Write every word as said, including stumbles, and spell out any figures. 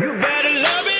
You better love it.